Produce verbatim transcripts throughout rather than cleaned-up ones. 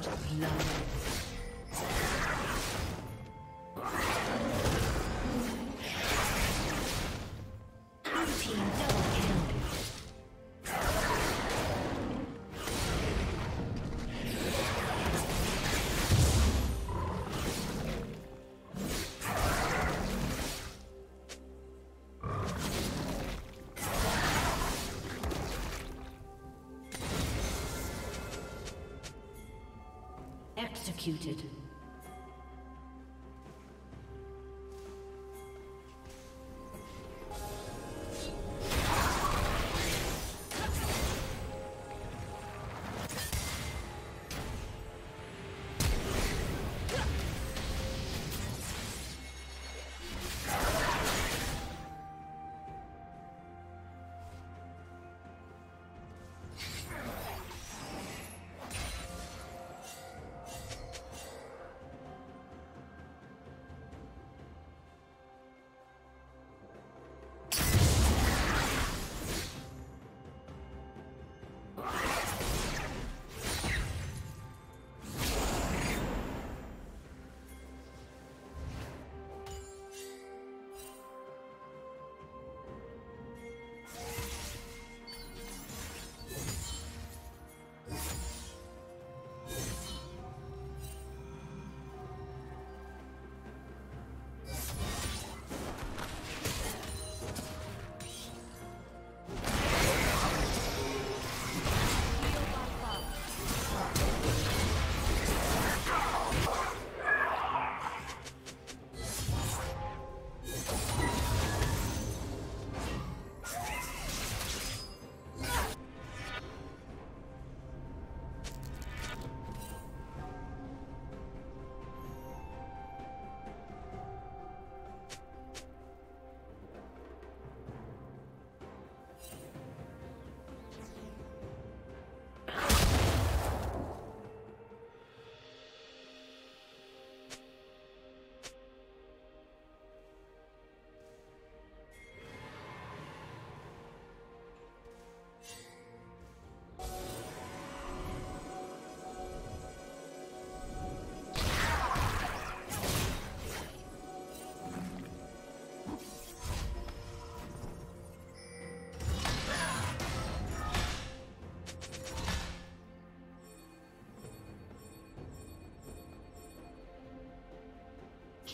First blood. Executed.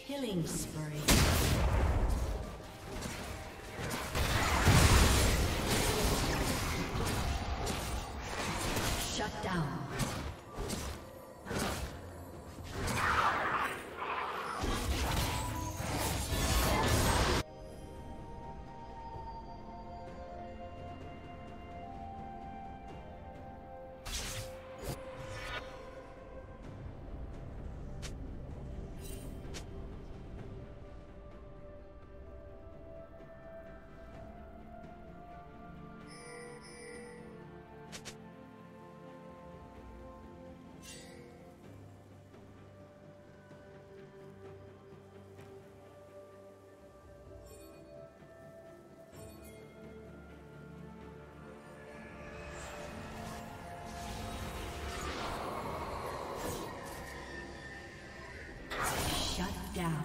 Killing spree. Shut down. Down.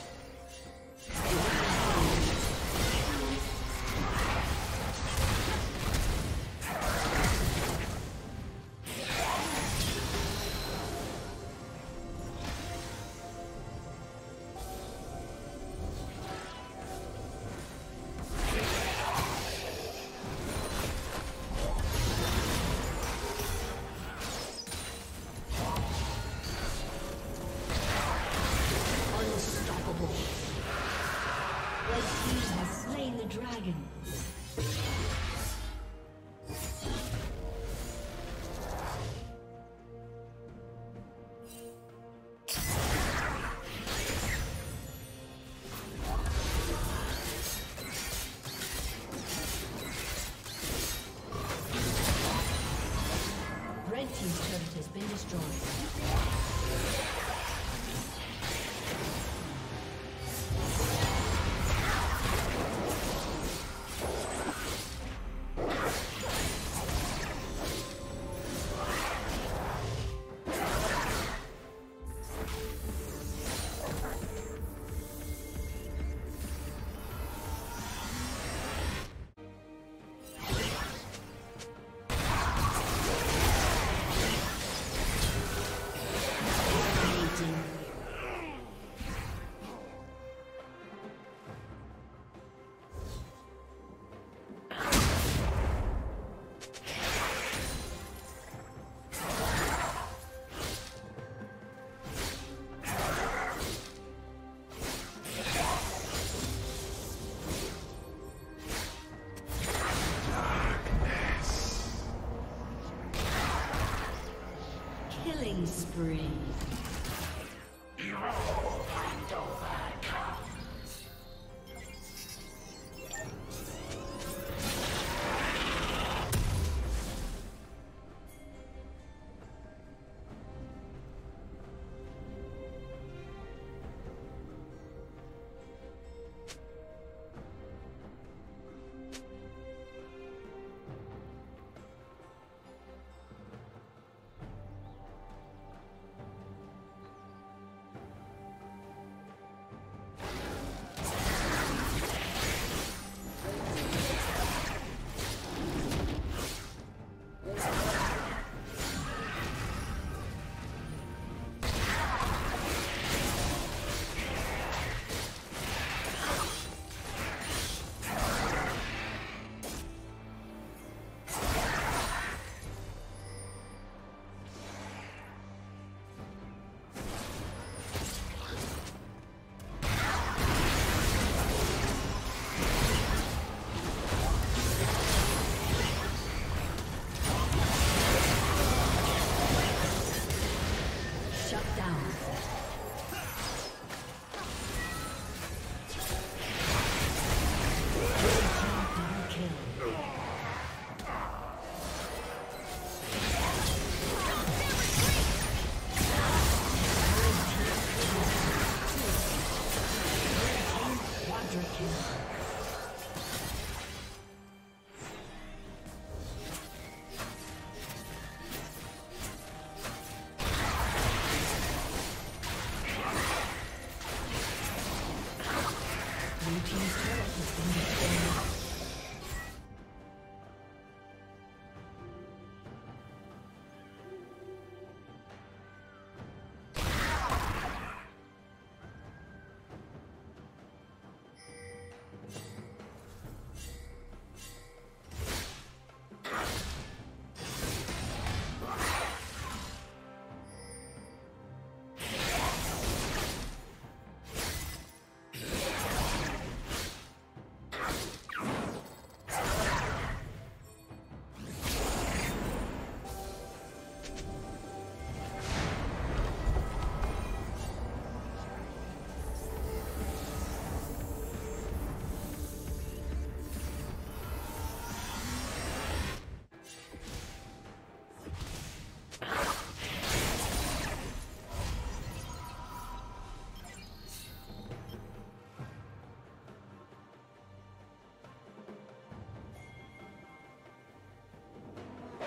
Team's turret has been destroyed. Spree.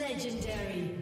Legendary.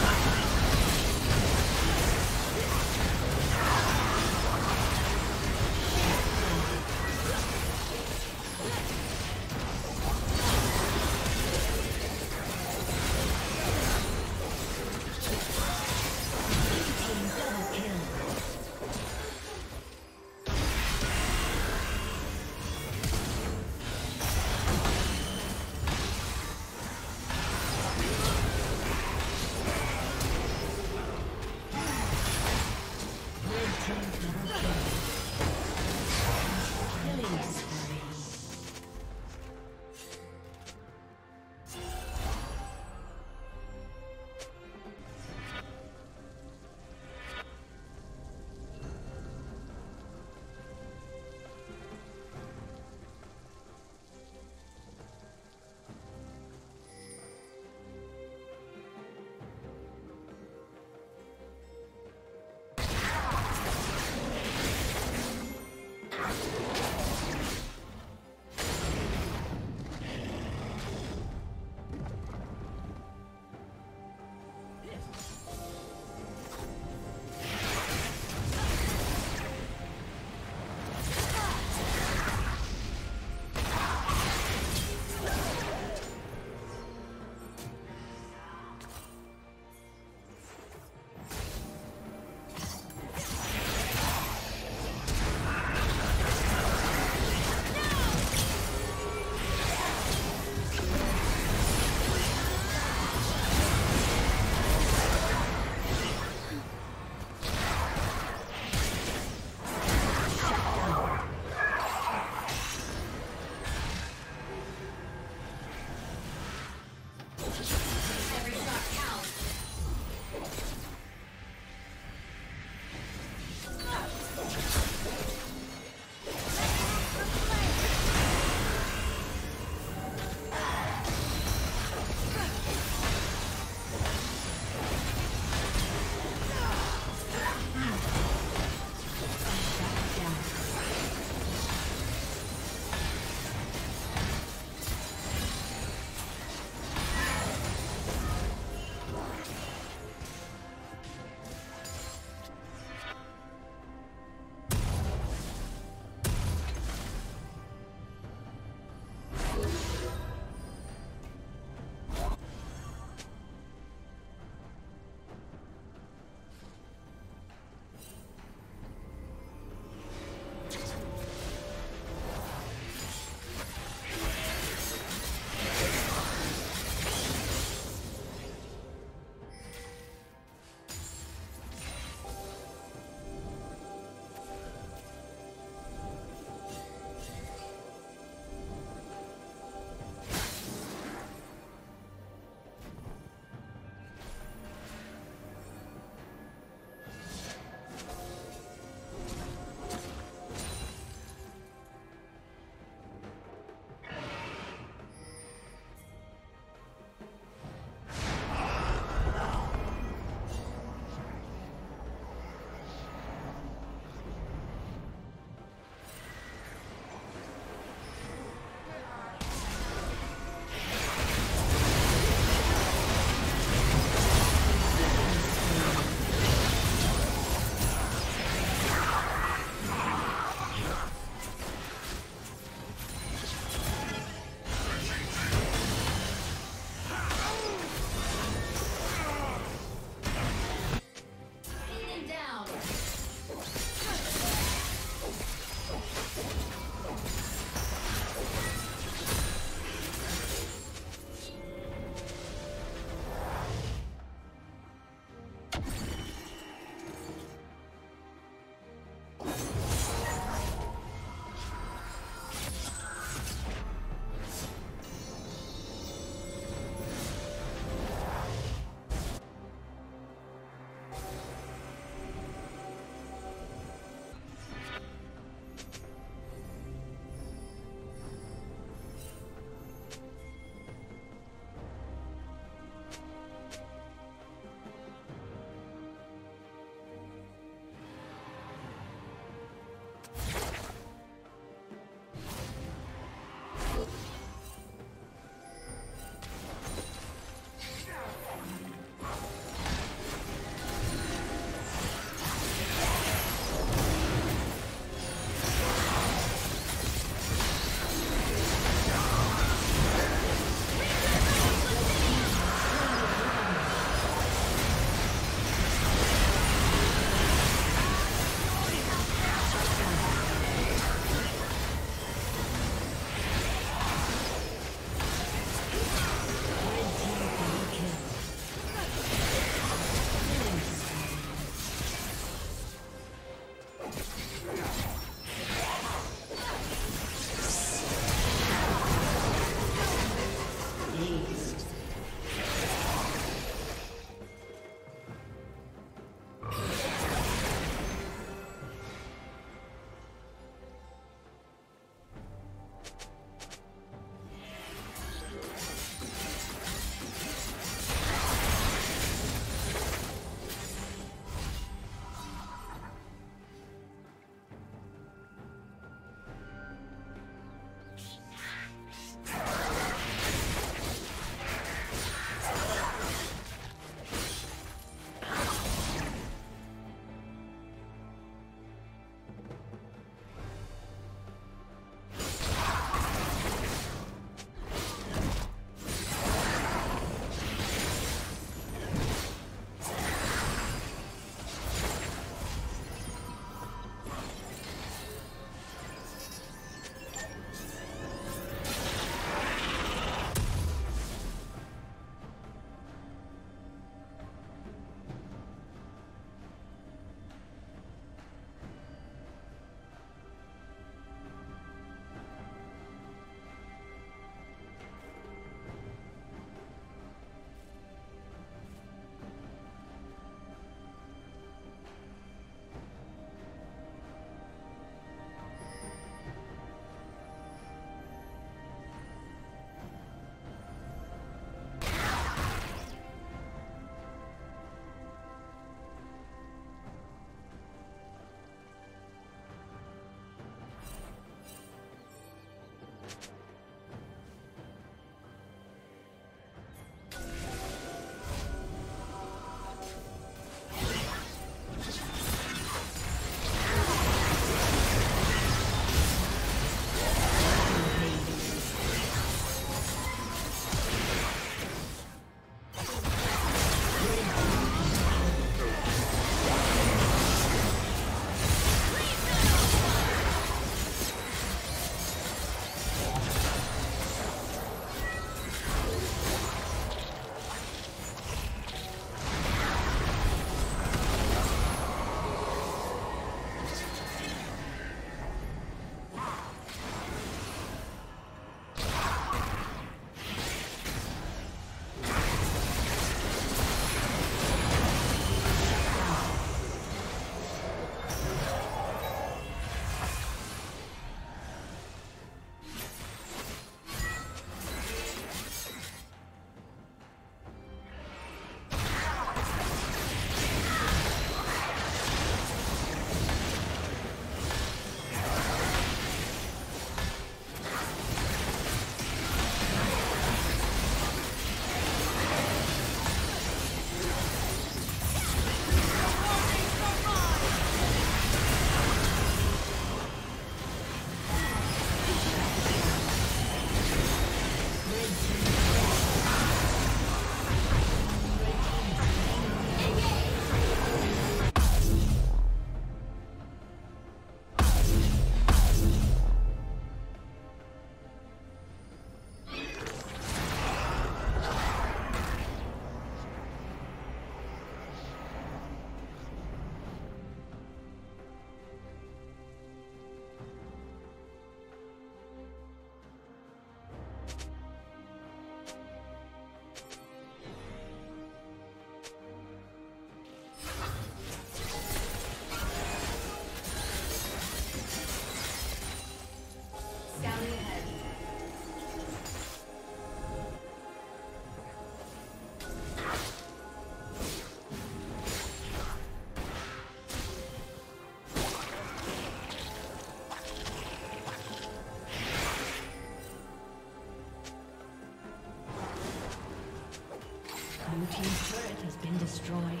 destroyed.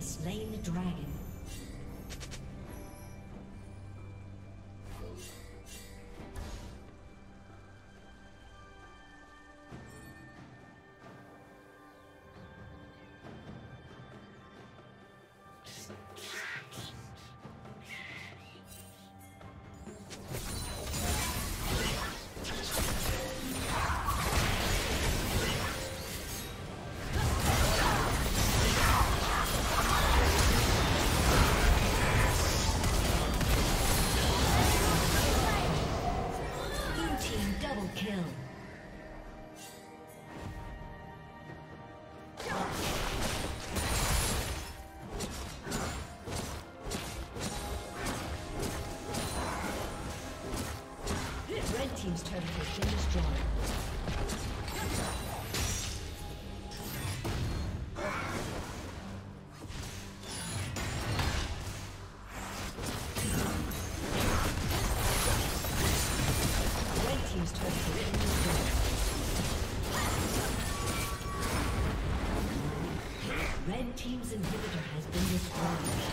Slain the dragon. Team's turret has been destroyed.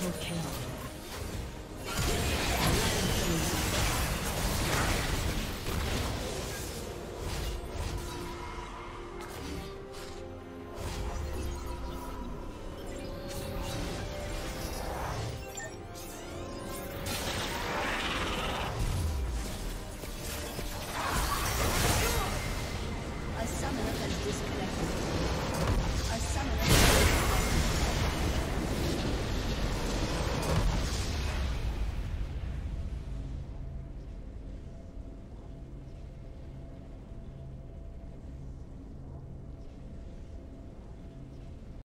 Triple kill.